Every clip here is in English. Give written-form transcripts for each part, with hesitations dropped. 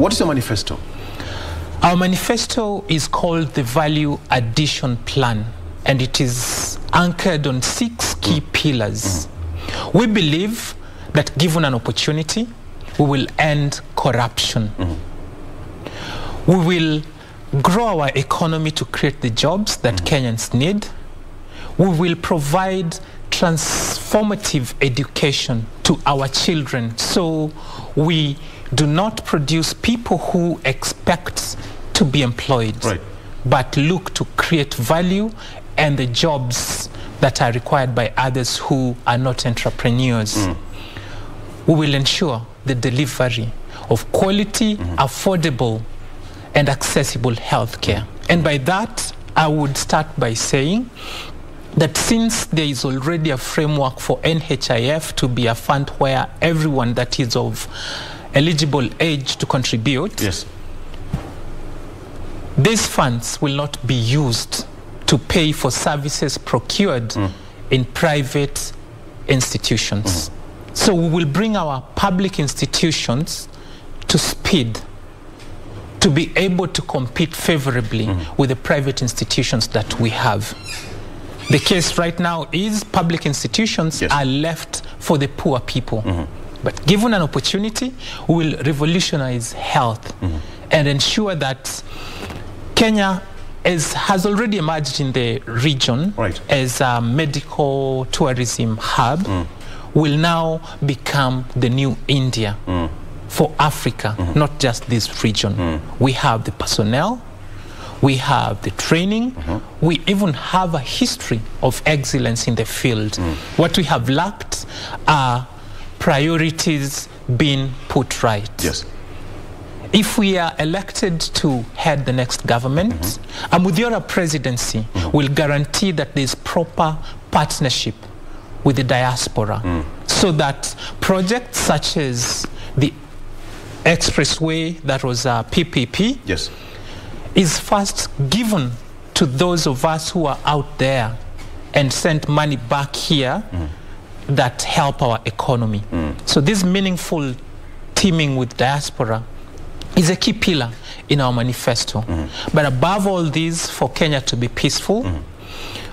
What is your manifesto? Our manifesto is called the Value Addition Plan, and it is anchored on 6 key pillars. We believe that given an opportunity, we will end corruption. We will grow our economy to create the jobs that Kenyans need. We will provide transformative education to our children, so we do not produce people who expect to be employed, but look to create value and the jobs that are required by others who are not entrepreneurs. We will ensure the delivery of quality, affordable, and accessible healthcare. And by that, I would start by saying that since there is already a framework for NHIF to be a fund where everyone that is of eligible age to contribute, these funds will not be used to pay for services procured in private institutions. So we will bring our public institutions to speed to be able to compete favorably with the private institutions that we have. The case right now is public institutions are left for the poor people. But given an opportunity, we will revolutionize health and ensure that Kenya has already emerged in the region as a medical tourism hub, will now become the new India for Africa, not just this region. We have the personnel, we have the training, we even have a history of excellence in the field. What we have lacked are priorities being put right. If we are elected to head the next government, a Muthiora presidency will guarantee that there is proper partnership with the diaspora, so that projects such as the expressway that was a PPP is first given to those of us who are out there and sent money back here that help our economy. So this meaningful teaming with diaspora is a key pillar in our manifesto. But above all this, for Kenya to be peaceful,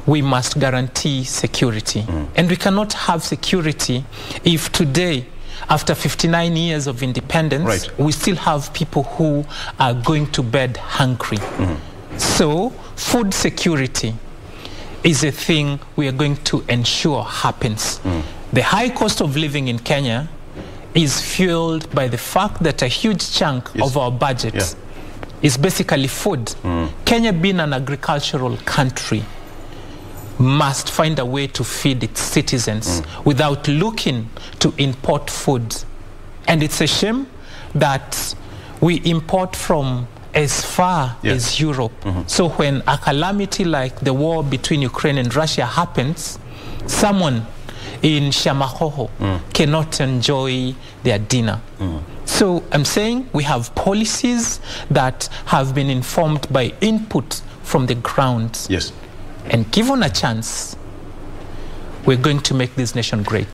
we must guarantee security. And we cannot have security if today, after 59 years of independence, we still have people who are going to bed hungry. So food security is a thing we are going to ensure happens. The high cost of living in Kenya is fueled by the fact that a huge chunk of our budget is basically food. Kenya, being an agricultural country, must find a way to feed its citizens without looking to import food. And it's a shame that we import from as far as Europe. So when a calamity like the war between Ukraine and Russia happens, someone in Shamahoho cannot enjoy their dinner. So I'm saying we have policies that have been informed by input from the ground. And given a chance, we're going to make this nation great.